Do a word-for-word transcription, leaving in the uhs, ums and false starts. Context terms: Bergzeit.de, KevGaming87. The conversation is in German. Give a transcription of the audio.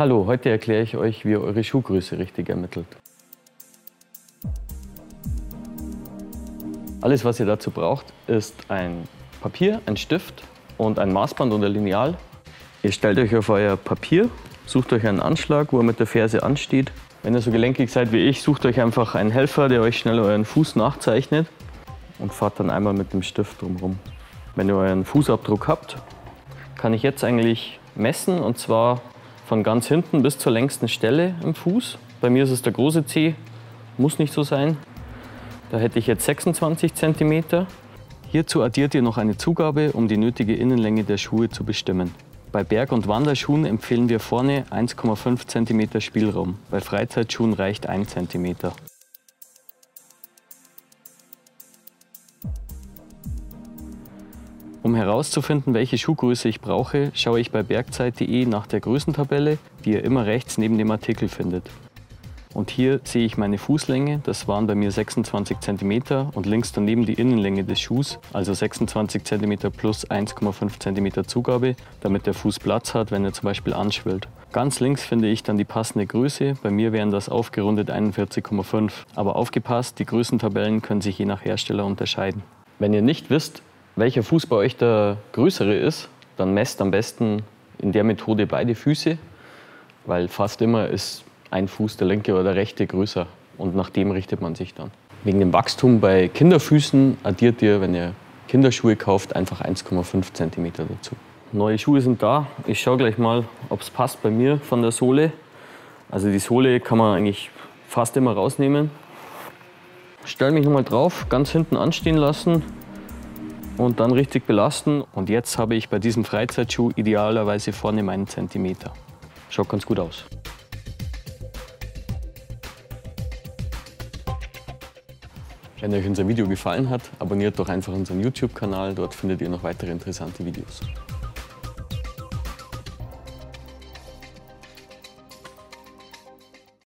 Hallo, heute erkläre ich euch, wie ihr eure Schuhgröße richtig ermittelt. Alles, was ihr dazu braucht, ist ein Papier, ein Stift und ein Maßband und ein Lineal. Ihr stellt euch auf euer Papier, sucht euch einen Anschlag, wo er mit der Ferse ansteht. Wenn ihr so gelenkig seid wie ich, sucht euch einfach einen Helfer, der euch schnell euren Fuß nachzeichnet und fahrt dann einmal mit dem Stift drumherum. Wenn ihr euren Fußabdruck habt, kann ich jetzt eigentlich messen, und zwar von ganz hinten bis zur längsten Stelle im Fuß. Bei mir ist es der große Zeh, muss nicht so sein. Da hätte ich jetzt sechsundzwanzig Zentimeter. Hierzu addiert ihr noch eine Zugabe, um die nötige Innenlänge der Schuhe zu bestimmen. Bei Berg- und Wanderschuhen empfehlen wir vorne eins Komma fünf Zentimeter Spielraum. Bei Freizeitschuhen reicht ein Zentimeter. Um herauszufinden, welche Schuhgröße ich brauche, schaue ich bei Bergzeit punkt de nach der Größentabelle, die ihr immer rechts neben dem Artikel findet. Und hier sehe ich meine Fußlänge, das waren bei mir sechsundzwanzig Zentimeter, und links daneben die Innenlänge des Schuhs, also sechsundzwanzig Zentimeter plus eins Komma fünf Zentimeter Zugabe, damit der Fuß Platz hat, wenn er zum Beispiel anschwillt. Ganz links finde ich dann die passende Größe, bei mir wären das aufgerundet einundvierzig Komma fünf. Aber aufgepasst, die Größentabellen können sich je nach Hersteller unterscheiden. Wenn ihr nicht wisst, welcher Fuß bei euch der größere ist, dann messt am besten in der Methode beide Füße, weil fast immer ist ein Fuß, der linke oder der rechte, größer, und nach dem richtet man sich dann. Wegen dem Wachstum bei Kinderfüßen addiert ihr, wenn ihr Kinderschuhe kauft, einfach eins Komma fünf Zentimeter dazu. Neue Schuhe sind da. Ich schaue gleich mal, ob es passt bei mir von der Sohle. Also die Sohle kann man eigentlich fast immer rausnehmen. Stell mich nochmal drauf, ganz hinten anstehen lassen. Und dann richtig belasten. Und jetzt habe ich bei diesem Freizeitschuh idealerweise vorne meinen Zentimeter. Schaut ganz gut aus. Wenn euch unser Video gefallen hat, abonniert doch einfach unseren YouTube-Kanal. Dort findet ihr noch weitere interessante Videos.